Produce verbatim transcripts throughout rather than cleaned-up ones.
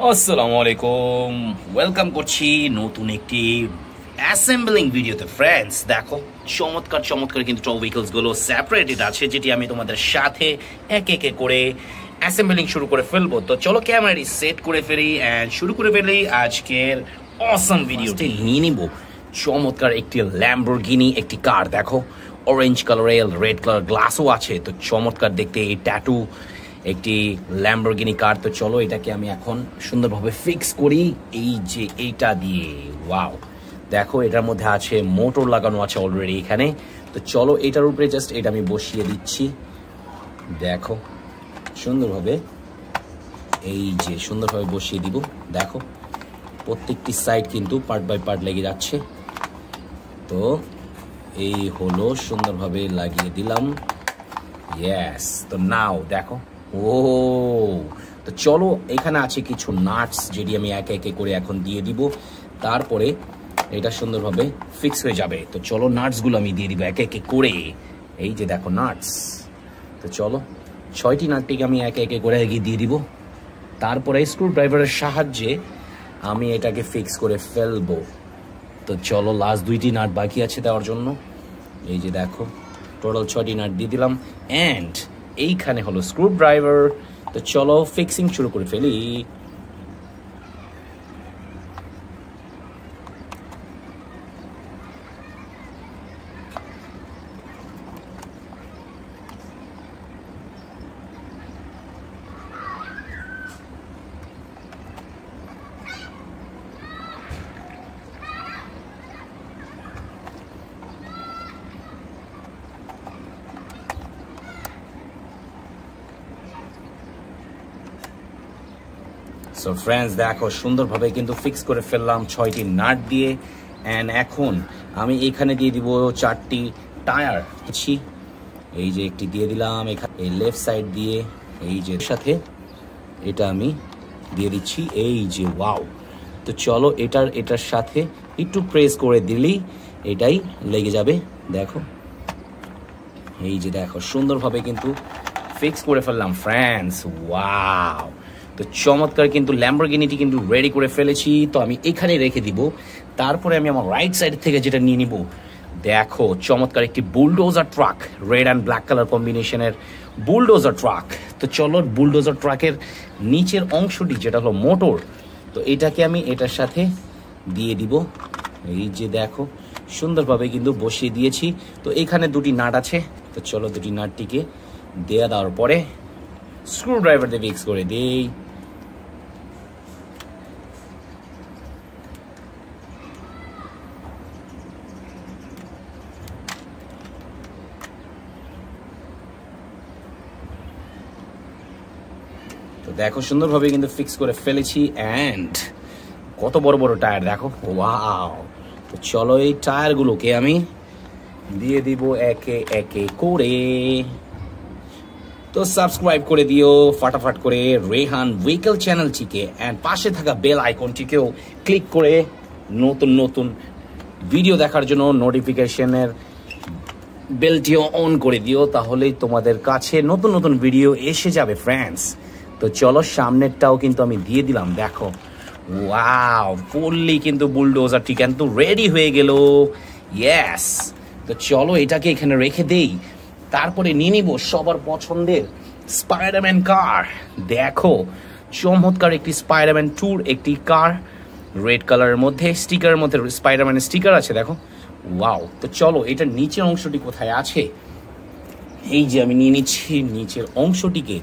আসসালামু আলাইকুম, ওয়েলকাম করছি নতুন একটি অ্যাসেম্বলিং ভিডিওতে। ফ্রেন্ডস, দেখো চমৎকার চমৎকার কিন্তু সব ভেহিকলসগুলো সেপারেটেড আছে, যেটি আমি তোমাদের সাথে এক একে করে অ্যাসেম্বলিং শুরু করে ফেলবো। তো চলো ক্যামেরাটি সেট করে ফেলি অ্যান্ড শুরু করে ফেলি আজকের অসাম ভিডিওটি। নিয়ে নিব চমৎকার একটি ল্যাম্বোর্গিনি একটি কার। দেখো অরেঞ্জ কালারের রেড কালার গ্লাসও আছে, তো চমৎকার দেখতে এই ট্যাটু একটি ল্যাম্বোর্গিনি কার। তো চলো এটাকে আমি এখন সুন্দরভাবে ফিক্স করি এই যে এইটা দিয়ে। ওয়াও, দেখো এটার মধ্যে আছে মোটর লাগানো আছে অলরেডি এখানে। তো চলো এটার উপরে জাস্ট এটা আমি বসিয়ে দিচ্ছি। দেখো সুন্দরভাবে এই যে সুন্দরভাবে বসিয়ে দিব। দেখো প্রত্যেকটি সাইড কিন্তু পার্ট বাই পার্ট লেগে যাচ্ছে। তো এই হলো, সুন্দরভাবে লাগিয়ে দিলাম। ইয়েস, তো নাও দেখো ও। তো চলো এখানে আছে কিছু নাটস, যেটি আমি একে একে করে এখন দিয়ে দিব, তারপরে এটা সুন্দরভাবে ফিক্স হয়ে যাবে। তো চলো নাটসগুলো আমি দিয়ে দিব একে একে করে। এই যে দেখো নাটস। তো চলো ছয়টি নাটটিকে আমি একে একে করে এগিয়ে দিয়ে দিব, তারপরে স্ক্রুড্রাইভারের সাহায্যে আমি এটাকে ফিক্স করে ফেলবো। তো চলো লাস্ট দুইটি নাট বাকি আছে দেওয়ার জন্য। এই যে দেখো টোটাল ছয়টি নাট দিয়ে দিলাম অ্যান্ড এইখানে হলো স্ক্রুড্রাইভার। তো চলো ফিক্সিং শুরু করে ফেলি। সো ফ্রেন্ডস, দেখো সুন্দরভাবে কিন্তু ফিক্স করে ফেললাম ছয়টি নাট দিয়ে। অ্যান্ড এখন আমি এখানে দিয়ে দিব চারটি টায়ার। এই যে একটি দিয়ে দিলাম এখানে এই লেফট সাইড দিয়ে, এই যে সাথে এটা আমি দিয়ে দিচ্ছি। এই যে ওয়াও। তো চলো এটার এটার সাথে একটু প্রেস করে দিলেই এটাই লেগে যাবে। দেখো এই যে দেখো সুন্দরভাবে কিন্তু ফিক্স করে ফেললাম ফ্রেন্ডস। ওয়াও, তো চমৎকার কিন্তু ল্যাম্বোর্গিনিটি কিন্তু রেডি করে ফেলেছি। তো আমি এখানে রেখে দিব, তারপরে আমি আমার রাইট সাইড থেকে যেটা নিয়ে নিব। দেখো চমৎকার একটি bulldozer truck, red and black colour কম্বিনেশনের বুলডোজার ট্রাক। তো চলো বুলডোজার ট্রাকের নিচের অংশটি যেটা হলো মোটর, তো এটাকে আমি এটার সাথে দিয়ে দিব। এই যে দেখো সুন্দরভাবে কিন্তু বসিয়ে দিয়েছি। তো এখানে দুটি নাট আছে, তো চলো দুটি নাটটিকে দেয়া দেওয়ার পরে স্ক্রুড্রাইভার দিয়ে ফিক্স করে দিই। তো দেখো সুন্দরভাবে কিন্তু ফিক্স করে ফেলেছি। অ্যান্ড কত বড় বড় টায়ার দেখো, ওয়াও। তো চলো এই টায়ারগুলোকে আমি দিয়ে দিব একে একে করে। তো সাবস্ক্রাইব করে দিও ফাটাফাট করে রেহান ভেহিকল চ্যানেলটিকে, অ্যান্ড পাশে থাকা বেল আইকনটিকেও ক্লিক করে নতুন নতুন ভিডিও দেখার জন্য নোটিফিকেশনের বেলটিও অন করে দিও, তাহলেই তোমাদের কাছে নতুন নতুন ভিডিও এসে যাবে ফ্রেন্ডস। তো চলো সামনেরটাও কিন্তু আমি দিয়ে দিলাম। দেখো ওয়াও, ফুললি কিন্তু বুলডোজারটি কিন্তু রেডি হয়ে গেল। ইয়েস, তো চলো এটাকে এখানে রেখে দেই, তারপরে নিয়ে নিব সবার পছন্দের স্পাইডারম্যান কার। দেখো চমৎকার একটি স্পাইডারম্যান ট্যুর একটি কার, রেড কালারের মধ্যে, স্টিকারের মধ্যে স্পাইডারম্যানের স্টিকার আছে। দেখো ওয়াও। তো চলো এটার নিচের অংশটি কোথায় আছে? এই যে আমি নিয়ে নিচ্ছি নিচের অংশটিকে।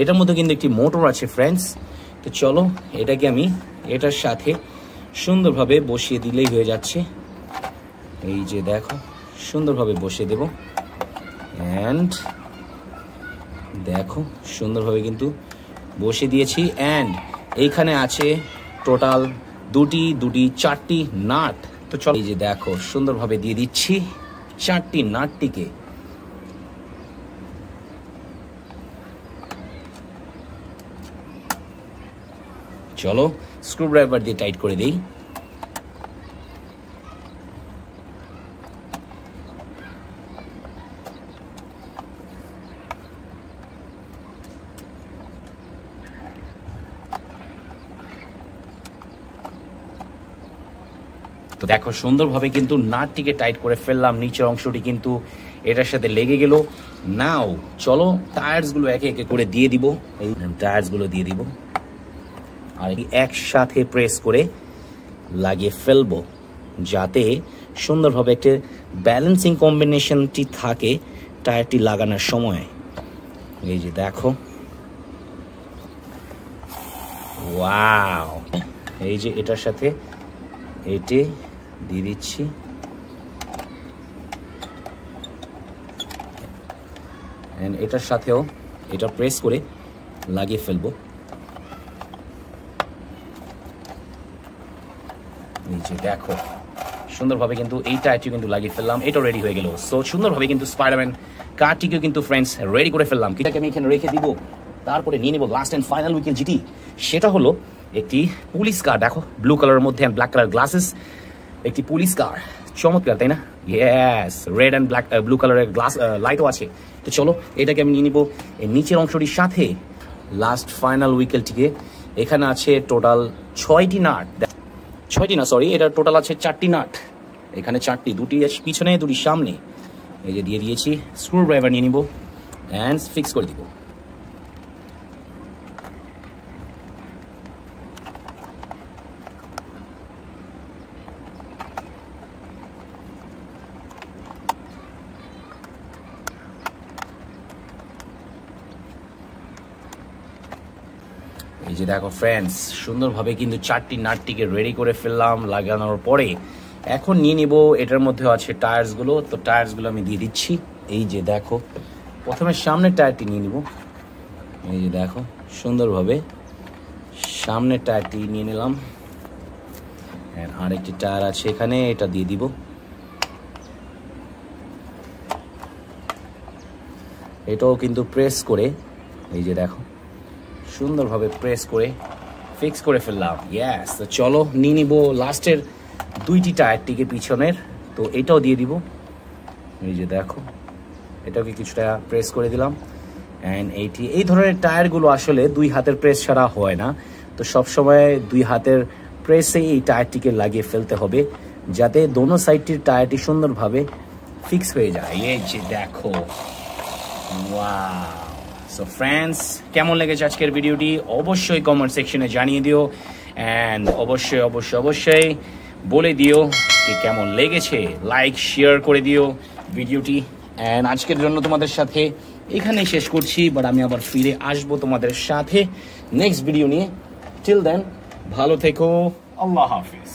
এটার মধ্যে কিন্তু একটি মোটর আছে ফ্রেন্ডস। তো চলো এটাকে আমি এটার সাথে সুন্দরভাবে বসিয়ে দিলেই হয়ে যাচ্ছে। এই যে দেখো সুন্দরভাবে বসিয়ে দেবো। অ্যান্ড দেখো সুন্দরভাবে কিন্তু বসে দিয়েছি। অ্যান্ড এইখানে আছে টোটাল দুটি দুটি চারটি নাট। তো চলো এই যে দেখো সুন্দরভাবে দিয়ে দিচ্ছি চারটি নাটটিকে। চলো স্ক্রুড্রাইভার দিয়ে টাইট করে দিই। তো দেখো সুন্দরভাবে কিন্তু নাটটিকে টাইট করে ফেললাম, নিচের অংশটি কিন্তু এটার সাথে লেগে গেল। নাও চলো টায়ার্সগুলো একে একে করে দিয়ে দিব, এই টায়ার্সগুলো দিয়ে দিব আর একসাথে প্রেস করে লাগিয়ে ফেলবো যাতে সুন্দরভাবে একটা ব্যালেন্সিং কম্বিনেশনটি থাকে টায়ারটি লাগানোর সময়। এই যে দেখো, ওয়াও, এই যে এটার সাথে এটি দিয়ে দিচ্ছি। এটার সাথেও এটা প্রেস করে লাগিয়ে ফেলবো। এই যে দেখো সুন্দরভাবে কিন্তু এই টায়ারটি কিন্তু লাগিয়ে ফেললাম, এটা রেডি হয়ে গেল। সো সুন্দরভাবে কিন্তু স্পাইডারম্যান কারটিকেও কিন্তু ফ্রেন্ডস রেডি করে ফেললাম। এটাকে আমি এখানে রেখে দিব, তারপরে নিয়ে নেব লাস্ট অ্যান্ড ফাইনাল উইকেল জিটি, সেটা হলো একটি পুলিশ কার। দেখো ব্লু কালারের মধ্যে অ্যান্ড ব্ল্যাক কালার গ্লাসেস, একটি পুলিশ কার, চমৎকার তাই না? Yes, red and black blue কালারের গ্লাস লাইটও আছে। তো চলো এটাকে আমি নিয়ে নিব এই নিচের অংশটির সাথে লাস্ট ফাইনাল উইকেলটিকে। এখানে আছে টোটাল ছয়টি নাট, ছয়টি না সরি এটা টোটাল আছে চারটি নাট, এখানে চারটি, দুটি পিছনে দুটি সামনে। এই যে দিয়ে দিয়েছি, স্ক্রু ড্রাইভার নিয়ে নিব অ্যান্ড ফিক্স করে দিব। এই যে দেখো ফ্রেন্ডস সুন্দরভাবে কিন্তু চারটি নাটটিকে রেডি করে ফেললাম লাগানোর পরে। এখন নিয়ে নিব, এটার মধ্যে আছে টায়ার্সগুলো, তো টায়ার্সগুলো আমি দিয়ে দিচ্ছি। এই যে দেখো প্রথমে সামনের টায়ারটি নিয়ে নিব, এই যে দেখো সুন্দরভাবে সামনের টায়ারটি নিয়ে নিলাম। আরেকটি টায়ার আছে এখানে, এটা দিয়ে দিব। এটাও কিন্তু প্রেস করে, এই যে দেখো সুন্দরভাবে প্রেস করে ফিক্স করে ফেললাম। ইয়াস, তো চলো নিয়ে নিব লাস্টের দুইটি টায়ারটিকে পিছনের, তো এটাও দিয়ে দিব। এই যে দেখো এটাকে কিছুটা প্রেস করে দিলাম অ্যান্ড এইটি। এই ধরনের টায়ারগুলো আসলে দুই হাতের প্রেস ছাড়া হয় না, তো সবসময় দুই হাতের প্রেসে এই টায়ারটিকে লাগিয়ে ফেলতে হবে যাতে দোনো সাইডটির টায়ারটি সুন্দরভাবে ফিক্স হয়ে যায়। এই যে দেখো, ওয়াও। সো ফ্রেন্ডস কেমন লেগেছে আজকের ভিডিওটি অবশ্যই কমেন্ট সেকশনে জানিয়ে দিও অ্যান্ড অবশ্যই অবশ্যই অবশ্যই বলে দিও যে কেমন লেগেছে, লাইক শেয়ার করে দিও ভিডিওটি। অ্যান্ড আজকের জন্য তোমাদের সাথে এখানেই শেষ করছি, বাট আমি আবার ফিরে আসবো তোমাদের সাথে নেক্সট ভিডিও নিয়ে। টিল দেন ভালো থেকো, আল্লাহ হাফিজ।